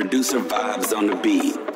Producer vibes on the beat.